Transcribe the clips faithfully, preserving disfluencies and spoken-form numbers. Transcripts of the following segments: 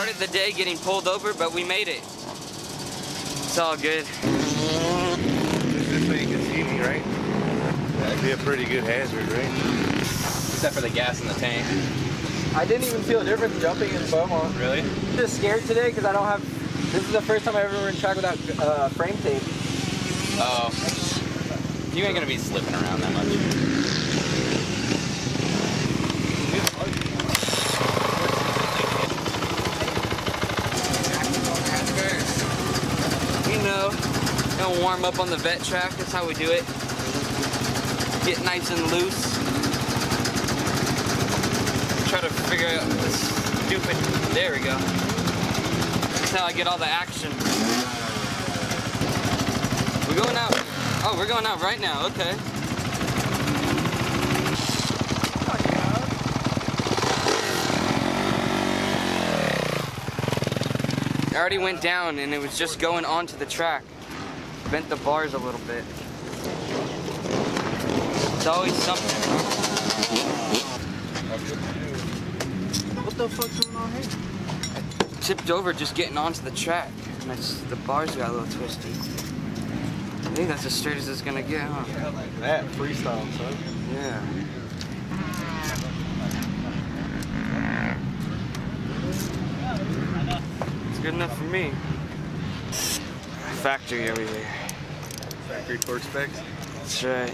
started the day getting pulled over, but we made it. It's all good. This way you can see me, right? That'd be a pretty good hazard, right? Except for the gas in the tank. I didn't even feel a difference jumping in Beaumont. Really? I'm just scared today because I don't have... This is the first time I've ever been track without uh, frame tape. Uh oh. You ain't gonna be slipping around that much. Gonna warm up on the vet track, that's how we do it. Get nice and loose. Try to figure out this stupid, there we go. That's how I get all the action. We're going out, oh we're going out right now, okay. I already went down and it was just going onto the track. Bent the bars a little bit. It's always something. What the fuck's going on here? I tipped over just getting onto the track. And I just, the bars got a little twisty. I think that's as straight as it's gonna get, huh? Yeah, like that. Freestyle, son. Yeah. It's good enough for me. Factory over here. Factory torque specs? That's right.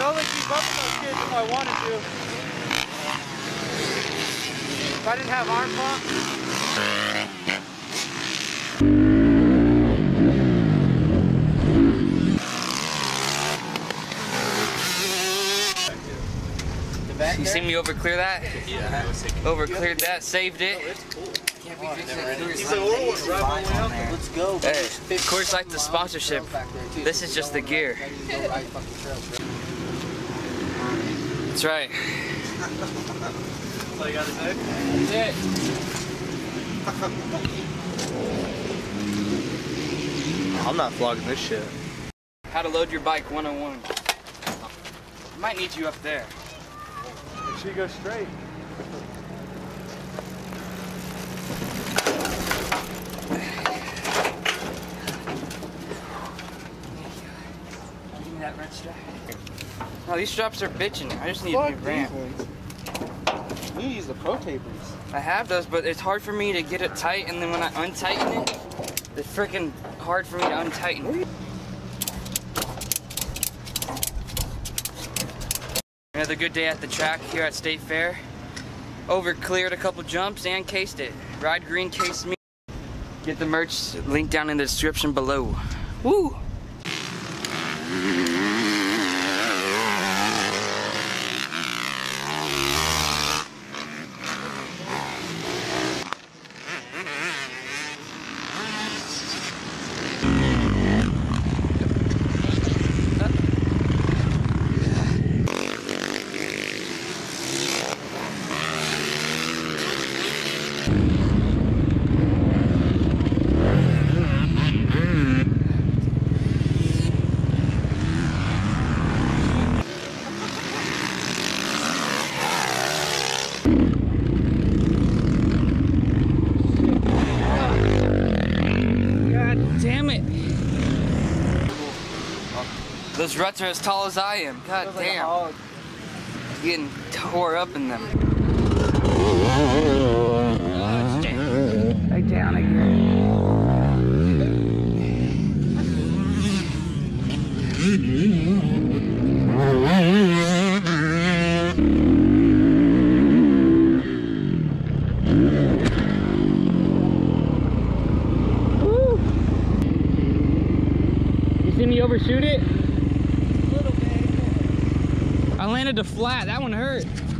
I only keep up with those kids if I wanted to. If I didn't have arm pump. You see me over clear that? Yeah. Over cleared that, saved it. Let's go. Hey, of course, like the sponsorship. This is just the gear. That's right. That's all you gotta do? That's it. I'm not vlogging this shit. How to load your bike one oh one. I might need you up there. She goes straight. Give me that red strap. No, these straps are bitching. I just need Fuck a new brand. You use the pro tapers. I have those, but it's hard for me to get it tight, and then when I untighten it, it's freaking hard for me to untighten. Another good day at the track here at State Fair. Over cleared a couple jumps and cased it. Ride Green cased me. Get the merch link down in the description below. Woo! Those ruts are as tall as I am. God damn. Like getting tore up in them. Right down again. Woo. You see me overshoot it? I landed a flat. That one hurt.